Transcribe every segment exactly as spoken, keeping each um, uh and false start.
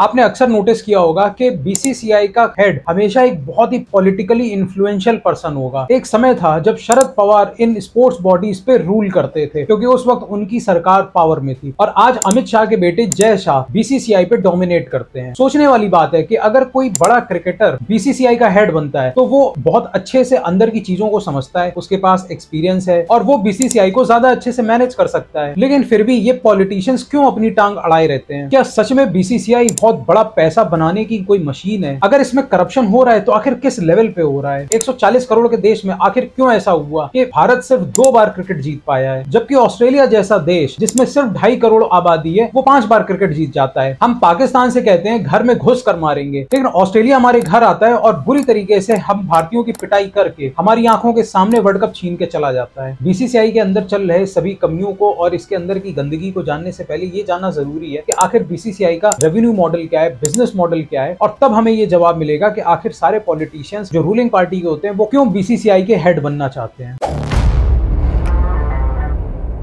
आपने अक्सर नोटिस किया होगा कि बीसीसीआई का हेड हमेशा एक बहुत ही पॉलिटिकली इन्फ्लुएंशियल पर्सन होगा। एक समय था जब Sharad Pawar in sports bodies पे रूल करते थे क्योंकि उस वक्त उनकी सरकार पावर में थी, और आज अमित शाह के बेटे जय शाह बीसीसीआई पे डोमिनेट करते हैं। सोचने वाली बात है कि अगर कोई बड़ा क्रिकेटर बीसीसीआई का हेड बनता है तो वो बहुत अच्छे से अंदर की चीजों को समझता है, उसके पास एक्सपीरियंस है और वो बीसीसीआई को ज्यादा अच्छे से मैनेज कर सकता है। लेकिन फिर भी ये पॉलिटिशियंस क्यों अपनी टांग अड़ाए रहते हैं? क्या सच में बीसीसीआई बहुत बड़ा पैसा बनाने की कोई मशीन है? अगर इसमें करप्शन हो रहा है तो आखिर किस लेवल पे हो रहा है? एक सौ चालीस करोड़ के देश में आखिर क्यों ऐसा हुआ कि भारत सिर्फ दो बार क्रिकेट जीत पाया है, जबकि ऑस्ट्रेलिया जैसा देश जिसमें सिर्फ ढाई करोड़ आबादी है वो पांच बार क्रिकेट जीत जाता है। हम पाकिस्तान से कहते हैं घर में घुस कर मारेंगे, लेकिन ऑस्ट्रेलिया हमारे घर आता है और बुरी तरीके से हम भारतीयों की पिटाई करके हमारी आंखों के सामने वर्ल्ड कप छीन के चला जाता है। बीसीसीआई के अंदर चल रहे सभी कमियों को और इसके अंदर की गंदगी को जानने से पहले ये जानना जरूरी है कि आखिर बीसीसीआई का रेवेन्यू मॉडल क्या है, बिजनेस मॉडल क्या है, और तब हमें ये जवाब मिलेगा कि आखिर सारे पॉलिटिशियंस जो रूलिंग पार्टी के होते हैं वो क्यों बीसीसीआई के हेड बनना चाहते हैं।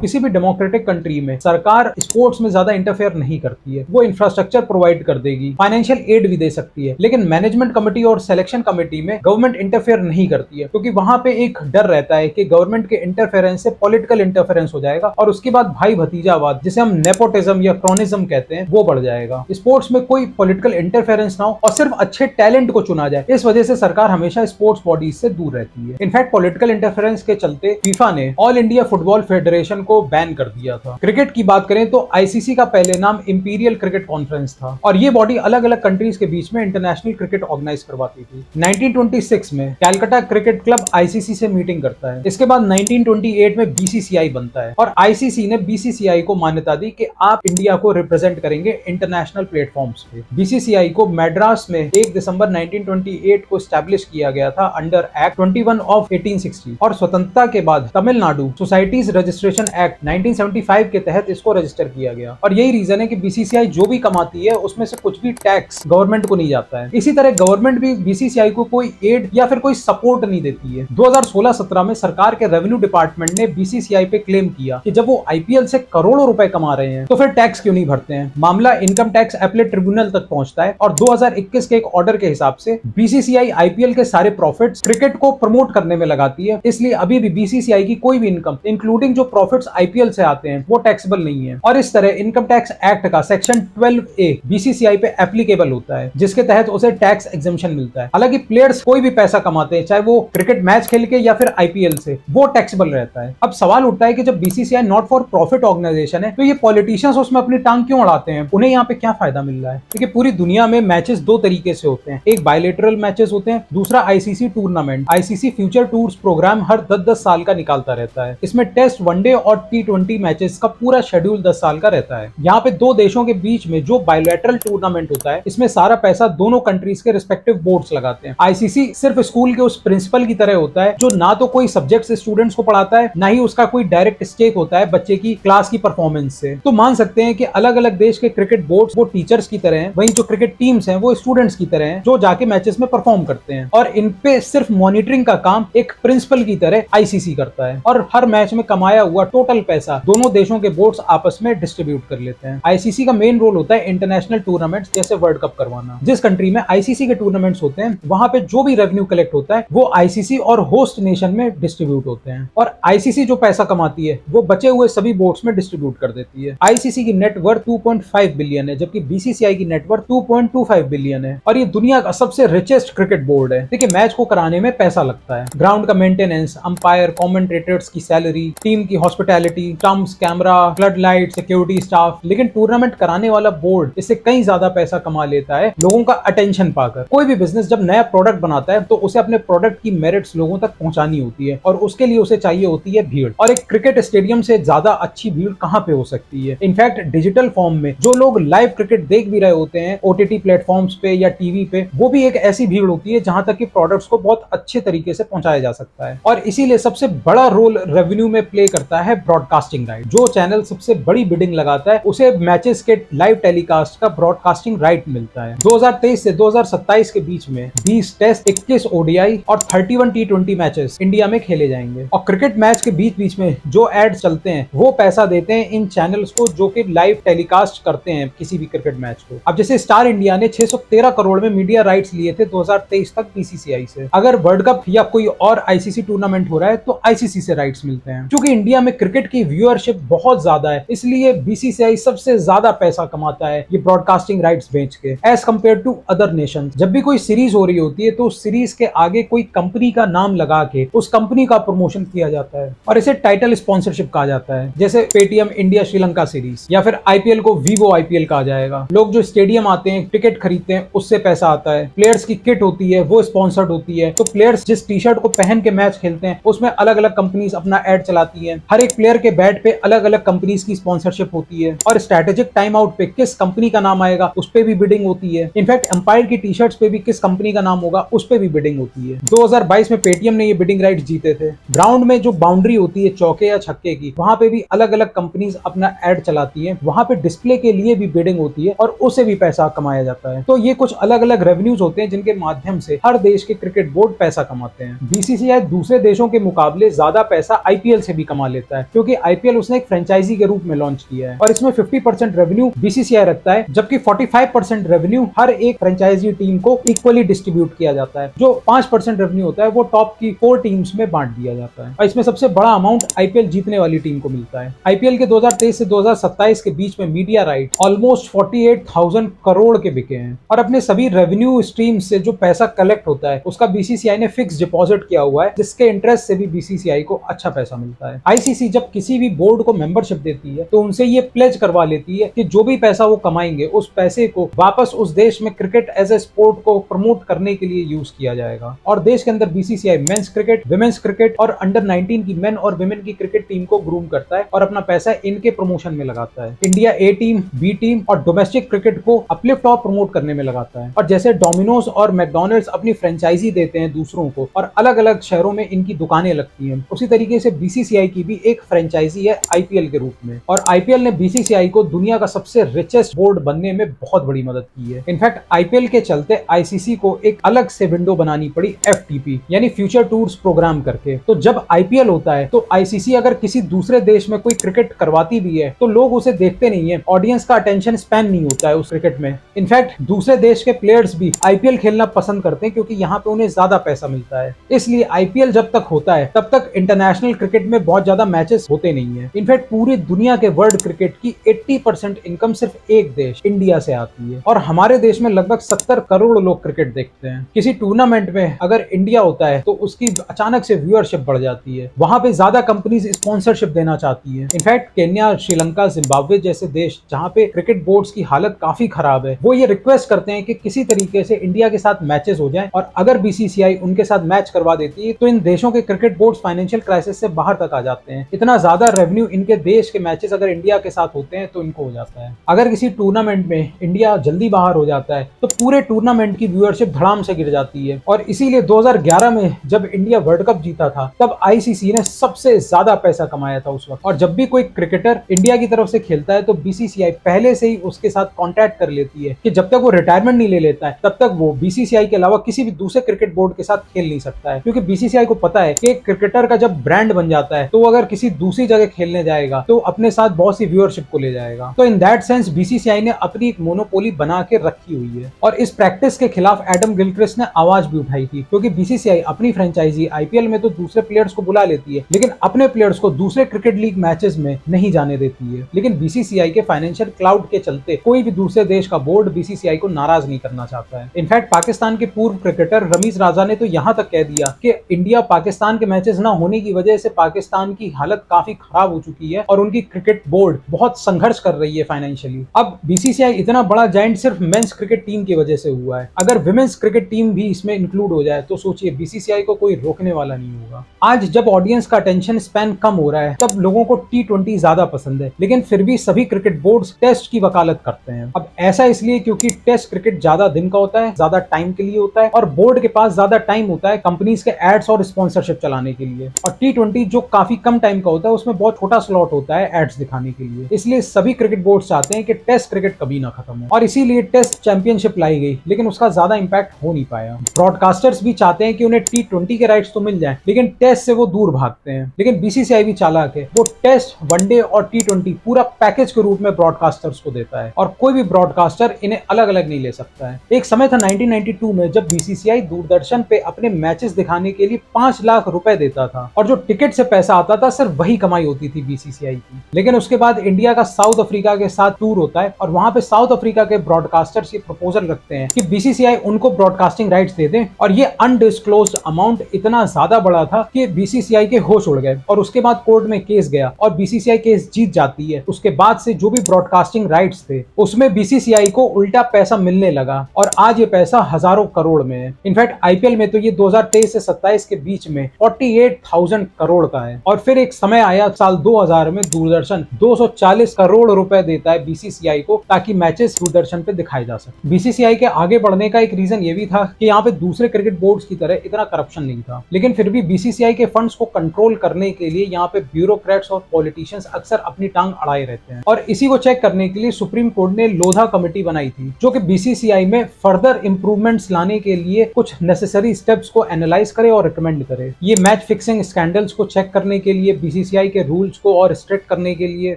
किसी भी डेमोक्रेटिक कंट्री में सरकार स्पोर्ट्स में ज्यादा इंटरफेयर नहीं करती है। वो इंफ्रास्ट्रक्चर प्रोवाइड कर देगी, फाइनेंशियल एड भी दे सकती है, लेकिन मैनेजमेंट कमेटी और सिलेक्शन कमेटी में गवर्नमेंट इंटरफेयर नहीं करती है क्योंकि वहाँ पे एक डर रहता है कि गवर्नमेंट के इंटरफेरेंस से पॉलिटिकल इंटरफेरेंस हो जाएगा और उसके बाद भाई भतीजावाद जिसे हम नेपोटिज्म या क्रोनिज्म कहते हैं वो बढ़ जाएगा। स्पोर्ट्स में कोई पॉलिटिकल इंटरफेरेंस ना हो और सिर्फ अच्छे टैलेंट को चुना जाए, इस वजह से सरकार हमेशा स्पोर्ट्स बॉडीज से दूर रहती है। इनफैक्ट पॉलिटिकल इंटरफेरेंस के चलते फीफा ने ऑल इंडिया फुटबॉल फेडरेशन को बैन कर दिया था। क्रिकेट की बात करें तो आईसीसी का पहले नाम इंपीरियल क्रिकेट कॉन्फ्रेंस था और ये बॉडी अलग अलग कंट्रीज के बीच में इंटरनेशनल क्रिकेट ऑर्गेनाइज करवाती थी। नाइनटीन ट्वेंटी सिक्स में कलकत्ता क्रिकेट क्लब आईसीसी से मीटिंग करता है। इसके बाद नाइनटीन ट्वेंटी एट में बीसीसीआई बनता है और आईसीसी ने बीसीसीआई को मान्यता दी कि आप इंडिया को रिप्रेजेंट करेंगे इंटरनेशनल प्लेटफॉर्म्स पे। बीसीसीआई को मैड्रास में एक दिसंबर नाइनटीन ट्वेंटी एट को स्टैब्लिश किया गया था अंडर एक्ट इक्कीस ऑफ एटीन सिक्सटी, और स्वतंत्रता के बाद Tamil Nadu societies registration act nineteen seventy five के तहत इसको रजिस्टर किया गया। और यही रीजन है कि बीसीसीआई जो भी कमाती है उसमें से कुछ भी टैक्स गवर्नमेंट को नहीं जाता है। इसी तरह गवर्नमेंट भी बीसीसीआई को कोई एड या फिर कोई सपोर्ट नहीं देती है। दो हज़ार सोलह सत्रह में सरकार के रेवेन्यू डिपार्टमेंट ने बीसीसीआई पे क्लेम किया कि जब वो आईपीएल से करोड़ों रुपए कमा रहे हैं तो फिर टैक्स क्यों नहीं भरते हैं। मामला इनकम टैक्स एपीलेट ट्रिब्यूनल तक पहुंचता है और दो हज़ार इक्कीस के एक ऑर्डर के हिसाब से बीसीसीआई आईपीएल के सारे प्रॉफिट क्रिकेट को प्रमोट करने में लगाती है, इसलिए अभी भी बीसीसीआई की कोई भी इनकम इंक्लूडिंग जो प्रॉफिट आईपीएल से आते हैं वो टैक्सेबल नहीं है। और इस तरह इनकम टैक्स एक्ट का सेक्शन ट्वेल्व ए बीसीसीआई पे एप्लीकेबल होता है जिसके तहत उसे टैक्स एग्जम्पशन मिलता है। हालांकि प्लेयर्स कोई भी पैसा कमाते हैं चाहे वो क्रिकेट मैच खेल के या फिर आईपीएल से, वो टैक्सेबल रहता है। अब सवाल उठता है कि जब BCCI not for profit organisation है तो ये पॉलिटिशियंस उसमें अपनी टांग क्यों अड़ाते हैं, उन्हें यहाँ पे क्या फायदा मिल रहा है? क्योंकि पूरी दुनिया में मैचेस दो तरीके से होते हैं, एक बायलेटरल मैचेस होते हैं, दूसरा ICC tournament. ICC future tours programme हर दस दस साल का निकालता रहता है। इसमें टेस्ट, वनडे और टी ट्वेंटी मैचेस का पूरा शेड्यूल दस साल का रहता है। यहाँ पे दो देशों के बीच में जो बायलैटरल टूर्नामेंट होता है इसमें सारा पैसा दोनों कंट्रीज के रिस्पेक्टिव बोर्ड्स लगाते हैं। आईसीसी सिर्फ स्कूल के उस प्रिंसिपल की तरह होता है जो ना तो कोई सब्जेक्ट्स स्टूडेंट्स को पढ़ाता है ना ही उसका कोई डायरेक्ट स्टेक होता है बच्चे की क्लास की परफॉर्मेंस से। तो मान सकते हैं कि अलग अलग देश के क्रिकेट बोर्ड वो टीचर्स की तरह है, वही जो क्रिकेट टीम्स है वो स्टूडेंट्स की तरह है जो जाके मैचेस में परफॉर्म करते हैं, और इनपे सिर्फ मॉनिटरिंग का काम एक प्रिंसिपल की तरह आईसीसी करता है और हर मैच में कमाया हुआ टोटल पैसा दोनों देशों के बोर्ड्स आपस में डिस्ट्रीब्यूट कर लेते हैं। आईसीसी का मेन रोल होता है इंटरनेशनल टूर्नामेंट्स जैसे वर्ल्ड कप करवाना। जिस कंट्री में आईसीसी के टूर्नामेंट्स होते हैं वहां पे जो भी रेवेन्यू कलेक्ट होता है वो आईसीसी और होस्ट नेशन में डिस्ट्रीब्यूट होते हैं, और आईसीसी जो पैसा कमाती है वो बचे हुए सभी बोर्ड्स में डिस्ट्रीब्यूट कर देती है। आईसीसी की net worth two point five billion है जबकि बीसीसीआई की net worth two point two five billion है, और ये दुनिया का सबसे रिचेस्ट क्रिकेट बोर्ड है। देखिए मैच को कराने में पैसा लगता है, ग्राउंड का मेंटेनेंस, अंपायर, कमेंटेटर्स की सैलरी, टीम की हॉस्पिटैलिटी, टम्स, camera, flood light, security staff, लेकिन टूर्नामेंट कराने वाला बोर्ड इससे कहीं ज्यादा पैसा कमा लेता है लोगों का अटेंशन पाकर। कोई भी बिजनेस जब नया प्रोडक्ट बनाता है तो उसे अपने प्रोडक्ट की मेरिट्स लोगों तक पहुंचानी होती है और उसके लिए उसे चाहिए होती है भीड़, और एक क्रिकेट स्टेडियम से ज्यादा अच्छी भीड़ कहाँ पे हो सकती है। इनफैक्ट डिजिटल फॉर्म में जो लोग लाइव क्रिकेट देख भी रहे होते हैं ओटीटी प्लेटफॉर्म्स पे या टीवी पे, वो भी एक ऐसी भीड़ होती है जहां तक कि प्रोडक्ट्स को बहुत अच्छे तरीके से पहुंचाया जा सकता है, और इसीलिए सबसे बड़ा रोल रेवेन्यू में प्ले करता है ब्रॉडकास्टिंग राइट। जो चैनल सबसे बड़ी बिडिंग लगाता है उसे मैचेस के लाइव टेलीकास्ट का ब्रॉडकास्टिंग राइट मिलता है। दो हज़ार तेईस से दो हज़ार सत्ताईस के बीच में बीस टेस्ट, इक्कीस ओ डी आई और इकतीस टी ट्वेंटी मैचेस इंडिया में खेले जाएंगे। और क्रिकेट मैच के बीच बीच में जो एड्स चलते हैं वो पैसा देते हैं इन चैनल्स को जो कि लाइव टेलीकास्ट करते हैं किसी भी क्रिकेट मैच को। अब जैसे स्टार इंडिया ने छह सौ तेरह करोड़ में मीडिया राइट्स लिए थे दो हज़ार तेईस तक बीसीसीआई से। अगर वर्ल्ड कप या कोई और आईसीसी टूर्नामेंट हो रहा है तो आईसीसी से राइट्स मिलते हैं। क्योंकि इंडिया में क्रिकेट की व्यूअरशिप बहुत ज्यादा है इसलिए बीसीसीआई सबसे ज्यादा पैसा कमाता है ये ब्रॉडकास्टिंग राइट्स बेच के as compare to other nations. जब भी कोई सीरीज हो रही होती है तो उस सीरीज के आगे कोई कंपनी का नाम लगा के उस कंपनी का प्रमोशन किया जाता है और इसे टाइटल स्पॉन्सरशिप कहा जाता है। जैसे पेटीएम इंडिया श्रीलंका सीरीज या फिर आईपीएल को वीवो आईपीएल कहा जाएगा। लोग जो स्टेडियम आते हैं टिकट खरीदते हैं उससे पैसा आता है। प्लेयर्स की किट होती है वो स्पॉन्सर्ड होती है। तो प्लेयर्स जिस टी शर्ट को पहन के मैच खेलते हैं उसमें अलग अलग कंपनीज अपना एड चलाती है। हर एक प्लेयर के बैट पे अलग अलग कंपनीज की स्पॉन्सरशिप होती है और स्ट्रेटेजिक टाइम आउट पे किस कंपनी का नाम आएगा उस पे भी बिडिंग होती है। इनफैक्ट एम्पायर की टी शर्ट्स पे भी किस कंपनी का नाम होगा उस पे भी बिडिंग होती है। दो हज़ार बाईस में पेटीएम ने ये बिडिंग राइट्स जीते थे। ग्राउंड में जो बाउंड्री होती है चौके या छक्के की वहां पे भी अलग अलग कंपनीज अपना एड चलाती है। वहां पे डिस्प्ले के लिए भी बिडिंग होती है और उसे भी पैसा कमाया जाता है। तो ये कुछ अलग अलग रेवेन्यूज होते हैं जिनके माध्यम से हर देश के क्रिकेट बोर्ड पैसा कमाते हैं। बीसीसीआई दूसरे देशों के मुकाबले ज्यादा पैसा आईपीएल से भी कमा लेता है क्योंकि आईपीएल उसने एक फ्रेंचाइजी के रूप में लॉन्च किया है और इसमें पचास परसेंट रेवेन्यू बीसीसीआई रखता है जबकि पैंतालीस परसेंट रेवेन्यू हर एक फ्रेंचाइजी टीम को इक्वली डिस्ट्रीब्यूट किया जाता है। जो पाँच परसेंट रेवेन्यू होता है वो टॉप की फोर टीम्स में बांट दिया जाता है और इसमें सबसे बड़ा अमाउंट आईपीएल जीतने वाली टीम को मिलता है। आईपीएल के दो हज़ार तेईस से दो हज़ार सत्ताईस के बीच में मीडिया राइट ऑलमोस्ट अड़तालीस हज़ार करोड़ के बिके हैं और अपने सभी रेवेन्यू स्ट्रीम से जो पैसा कलेक्ट होता है उसका बीसीसीआई ने फिक्स डिपॉजिट किया हुआ है जिसके इंटरेस्ट से भी बीसीसीआई को अच्छा पैसा मिलता है। आईसीसी जब किसी भी बोर्ड को मेंबरशिप देती है तो उनसे ये प्लेज करवा लेती है कि जो भी पैसा वो कमाएंगे उस पैसे को वापस उस देश में क्रिकेट एज ए स्पोर्ट को प्रमोट करने के लिए यूज किया जाएगा। और देश के अंदर BCCI men's cricket, women's cricket और अंडर नाइनटीन की मेन और विमेन की क्रिकेट टीम को ग्रूम करता है और अपना पैसा इनके प्रमोशन में लगाता है। India A team, B team और डोमेस्टिक क्रिकेट को अपलिफ्ट और प्रमोट करने में लगाता है। और जैसे डोमिनोज और मैकडोनल्ड्स अपनी फ्रेंचाइजी देते हैं दूसरों को और अलग अलग शहरों में इनकी दुकानें लगती हैं उसी तरीके से बीसीसीआई की भी एक फ्रेंचाइजी है आईपीएल के रूप में। और आईपीएल ने बीसीसीआई को दुनिया का सबसे रिचेस्ट बोर्ड बनने में बहुत बड़ी मदद की है। इनफैक्ट आईपीएल के चलते आईसीसी को एक अलग से विंडो बनानी पड़ी एफटीपी यानी फ्यूचर टूर्स प्रोग्राम करके। तो जब आईपीएल होता है तो आईसीसी अगर किसी दूसरे देश में कोई क्रिकेट करवाती भी है तो लोग उसे देखते नहीं है। ऑडियंस का अटेंशन स्पैन नहीं होता है उस क्रिकेट में। इनफैक्ट दूसरे देश के प्लेयर्स भी आईपीएल खेलना पसंद करते हैं क्योंकि यहाँ पे उन्हें ज्यादा पैसा मिलता है। इसलिए आईपीएल जब तक होता है तब तक इंटरनेशनल क्रिकेट में बहुत ज्यादा मैचेस होते नहीं है। इनफैक्ट पूरी दुनिया के वर्ल्ड क्रिकेट की अस्सी परसेंट इनकम सिर्फ एक देश इंडिया से आती है और हमारे देश में लगभग सत्तर करोड़ लोग क्रिकेट देखते हैं। किसी टूर्नामेंट में अगर इंडिया होता है तो उसकी अचानक से व्यूअरशिप बढ़ जाती है। वहां पे ज्यादा कंपनीज स्पॉन्सरशिप देना चाहती है। इनफैक्ट केन्या, श्रीलंका, जिम्बाब्वे जैसे देश जहाँ पे क्रिकेट बोर्ड की हालत काफी खराब है वो ये रिक्वेस्ट करते हैं कि किसी तरीके से इंडिया के साथ मैचेस हो जाएं और अगर बीसीसीआई उनके साथ मैच करवा देती है तो इन देशों के क्रिकेट बोर्ड फाइनेंशियल क्राइसिस से बाहर तक आ जाते हैं। इतना ज्यादा रेवेन्यू इनके देश के मैचेस अगर इंडिया के साथ होते हैं तो इनको हो जाता है। अगर किसी टूर्नामेंट में इंडिया जल्दी बाहर हो जाता है तो पूरे टूर्नामेंट की व्यूअरशिप धड़ाम से गिर जाती है। और इसीलिए दो हज़ार ग्यारह में जब इंडिया वर्ल्ड कप जीता था तब आईसीसी ने सबसे ज्यादा पैसा कमाया था उस वक्त। और जब भी कोई क्रिकेटर इंडिया की तरफ से खेलता है तो बीसीसीआई पहले से ही उसके साथ कॉन्ट्रैक्ट कर लेती है कि जब तक वो रिटायरमेंट नहीं ले लेता है तब तक वो बीसीसीआई के अलावा किसी भी दूसरे क्रिकेट बोर्ड के साथ खेल नहीं सकता है। क्योंकि बीसीसीआई को पता है कि क्रिकेटर का जब ब्रांड बन जाता है तो वो अगर किसी दूसरी जगह खेलने जाएगा तो अपने साथ बहुत सी व्यूअरशिप को ले जाएगा। तो इन दैट सेंस बीसीसीआई ने अपनी एक मोनोपोली बना के रखी हुई है। और इस प्रैक्टिस के खिलाफ एडम गिलक्रिस्ट ने आवाज भी उठाई थी क्योंकि बीसीसीआई अपनी फ्रेंचाइजी आईपीएल में तो दूसरे प्लेयर्स को बुला लेती है लेकिन अपने प्लेयर्स को दूसरे क्रिकेट लीग मैचेस में नहीं जाने देती है। लेकिन बीसीसीआई के फाइनेंशियल क्लाउड के चलते कोई भी दूसरे देश का बोर्ड बीसीसीआई को नाराज नहीं करना चाहता है। इनफैक्ट पाकिस्तान के पूर्व क्रिकेटर रमीज राजा ने तो यहाँ तक कह दिया कि इंडिया पाकिस्तान के मैचेस न होने की वजह से पाकिस्तान की हालत काफी खराब हो चुकी है और उनकी क्रिकेट बोर्ड बहुत संघर्ष कर रही है फाइनेंशियली। अब बीसीसीआई इतना बड़ा जायंट सिर्फ मेंस क्रिकेट टीम की वजह से हुआ है। अगर विमेंस क्रिकेट टीम भी इसमें इंक्लूड हो जाए तो सोचिए बीसीसीआई को कोई रोकने वाला नहीं होगा। आज जब ऑडियंस का अटेंशन स्पैन कम हो रहा है तब लोगों को टी ट्वेंटी ज्यादा पसंद है लेकिन फिर भी सभी क्रिकेट बोर्ड टेस्ट की वकालत करते हैं। अब ऐसा इसलिए क्योंकि टेस्ट क्रिकेट ज्यादा दिन का होता है, ज्यादा टाइम के लिए होता है और बोर्ड के पास ज्यादा टाइम होता है कंपनीज के एड्स और स्पॉन्सरशिप चलाने के लिए। और टी ट्वेंटी जो काफी कम टाइम का होता है उसमें बहुत छोटा स्लॉट होता है एड्स दिखाने के लिए, इसलिए सभी क्रिकेट बोर्ड चाहते हैं कि टेस्ट क्रिकेट कभी ना खत्म हो और इसीलिए टेस्ट चैंपियनशिप लाई गई, लेकिन उसका ज्यादा इम्पैक्ट हो नहीं पाया। ब्रॉडकास्टर्स भी चाहते हैं कि उन्हें टी ट्वेंटी के राइट्स तो मिल जाए, लेकिन टेस्ट से वो दूर भागते हैं। लेकिन बीसीसीआई भी चालाक है, वो टेस्ट, वनडे और टी ट्वेंटी पूरा पैकेज के रूप में ब्रॉडकास्टर्स को देता है और कोई भी ब्रॉडकास्टर इन्हें अलग अलग नहीं ले सकता है। एक समय था नाइनटीन नाइंटी टू में जब बीसीसीआई दूरदर्शन पे अपने मैचेस दिखाने के लिए पांच लाख रुपए देता था और जो टिकट से पैसा आता था सिर्फ वही कमाई होती थी बीसीसीआई की। लेकिन उसके बाद इंडिया का साउथ अफ्रीका के साथ टूर होता है और वहां पे साउथ अफ्रीका के ब्रॉडकास्टर्स ये प्रपोजल रखते हैं कि बीसीसीआई उनको ब्रॉडकास्टिंग राइट्स दे दे और ये अनडिस्क्लोज्ड अमाउंट इतना ज्यादा बड़ा था कि बीसीसीआई के होश उड़ गए और उसके बाद कोर्ट में केस गया और बीसीसीआई केस जीत जाती है। उसके बाद से जो भी ब्रॉडकास्टिंग राइट्स थे उसमें बीसीसीआई को उल्टा पैसा मिलने लगा और आज ये पैसा हजारों करोड़ में है। इनफैक्ट आईपीएल में तो ये दो हज़ार तेईस से सत्ताईस के बीच में अड़तालीस हज़ार करोड़ का है। और फिर एक समय आया साल दो हज़ार में दूरदर्शन दो सौ चालीस करोड़ रुपए देता है बीसीसीआई को ताकि मैचेस दूरदर्शन पे दिखाए जा सके। बीसीसीआई के आगे बढ़ने का एक रीजन ये भी था कि यहाँ पे दूसरे क्रिकेट बोर्ड्स की तरह इतना करप्शन नहीं था, लेकिन फिर भी बीसीसीआई के फंड्स को कंट्रोल करने के लिए यहाँ पे ब्यूरोक्रेट्स और पॉलिटिशियंस अक्सर अपनी टांग अड़ाए रहते हैं और इसी को चेक करने के लिए सुप्रीम कोर्ट ने लोधा कमेटी बनाई थी जो कि बीसीसीआई में फर्दर इंप्रूवमेंट्स लाने के लिए कुछ नेसेसरी स्टेप्स को एनालाइज करे और रिकमेंड करे। ये मैच फिक्सिंग स्कैंडल्स को चेक करने के लिए, बीसीसीआई के रूल्स को और स्ट्रिक्ट करने के लिए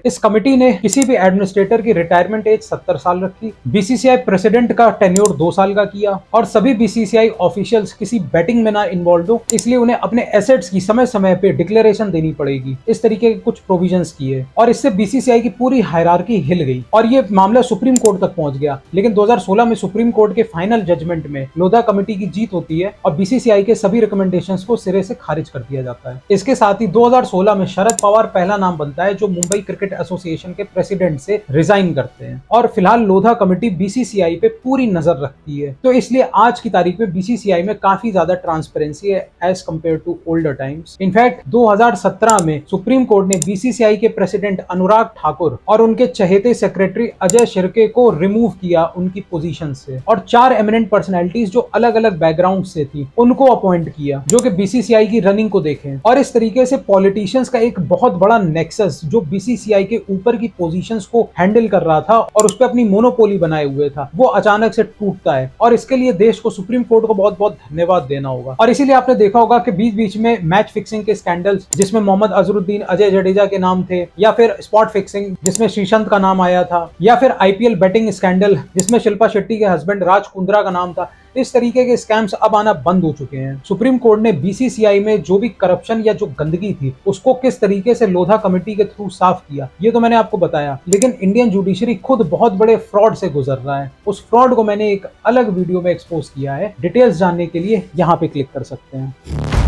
इस कमेटी ने किसी भी एडमिनिस्ट्रेटर की रिटायरमेंट एज सत्तर साल रखी, बीसीसीआई प्रेसिडेंट का टेन्योर दो साल का किया और सभी बीसीसीआई ऑफिशियल्स किसी बैटिंग में ना इन्वॉल्व हो इसलिए उन्हें अपने एसेट्स की समय समय पे डिक्लेरेशन देनी पड़ेगी। इस तरीके के कुछ प्रोविजन किए और इससे बीसीसीआई की पूरी हायरार्की हिल गई और ये मामला सुप्रीम कोर्ट तक पहुंच गया। लेकिन दो हज़ार सोलह में सुप्रीम कोर्ट के फाइनल जजमेंट में लोधा कमेटी की जीत होती है और बीसीसीआई के सभी रिकमेंडेशंस को सिरे से खारिज कर दिया जाता है। इसके साथ ही दो हज़ार सोलह में शरद पवार पहला नाम बनता है जो मुंबई क्रिकेट एसोसिएशन के प्रेसिडेंट से रिजाइन करते हैं और फिलहाल लोधा कमेटी बीसीसीआई पे पूरी नजर रखती है। तो इसलिए आज की तारीख में बीसीसीआई में काफी ज्यादा ट्रांसपेरेंसी है as compare to older times. In fact दो हज़ार सत्रह में सुप्रीम कोर्ट ने बीसीसीआई के प्रेसिडेंट अनुराग ठाकुर और उनके चहेते सेक्रेटरी अजय शिर्के को रिमूव किया उनकी पोजीशन से और चार एमिनेंट पर्सनालिटीज जो अलग अलग बैकग्राउंड से थी उनको अपॉइंट किया जो कि बीसीसीआई की रनिंग को देखें। और इस तरीके से पॉलिटिशियंस का एक बहुत बड़ा नेक्सस जो बीसीसीआई के ऊपर की पोजीशंस को हैंडल कर रहा था और उस पर अपनी मोनोपोली बनाए हुए था वो अचानक से टूटता है और इसके लिए देश को सुप्रीम कोर्ट को बहुत बहुत धन्यवाद देना होगा। और इसीलिए आपने देखा होगा कि बीच बीच में मैच फिक्सिंग के स्कैंडल्स जिसमें मोहम्मद अजरुद्दीन, अजय जडेजा के नाम थे, या फिर स्पॉट फिक्सिंग जिसमें श्रीसंत का नाम आया था, या फिर आईपीएल बैटिंग स्कैंडल जिसमें शिल्पा शेट्टी के हस्बैंड राज कुंद्रा का नाम था, इस तरीके के स्कैम्स अब आना बंद हो चुके हैं। सुप्रीम कोर्ट ने बीसीसीआई में जो भी करप्शन या जो गंदगी थी उसको किस तरीके से लोधा कमेटी के थ्रू साफ किया ये तो मैंने आपको बताया, लेकिन इंडियन जुडिशरी खुद बहुत बड़े फ्रॉड से गुजर रहा है। उस फ्रॉड को मैंने एक अलग वीडियो में एक्सपोज किया है, डिटेल्स जानने के लिए यहाँ पे क्लिक कर सकते हैं।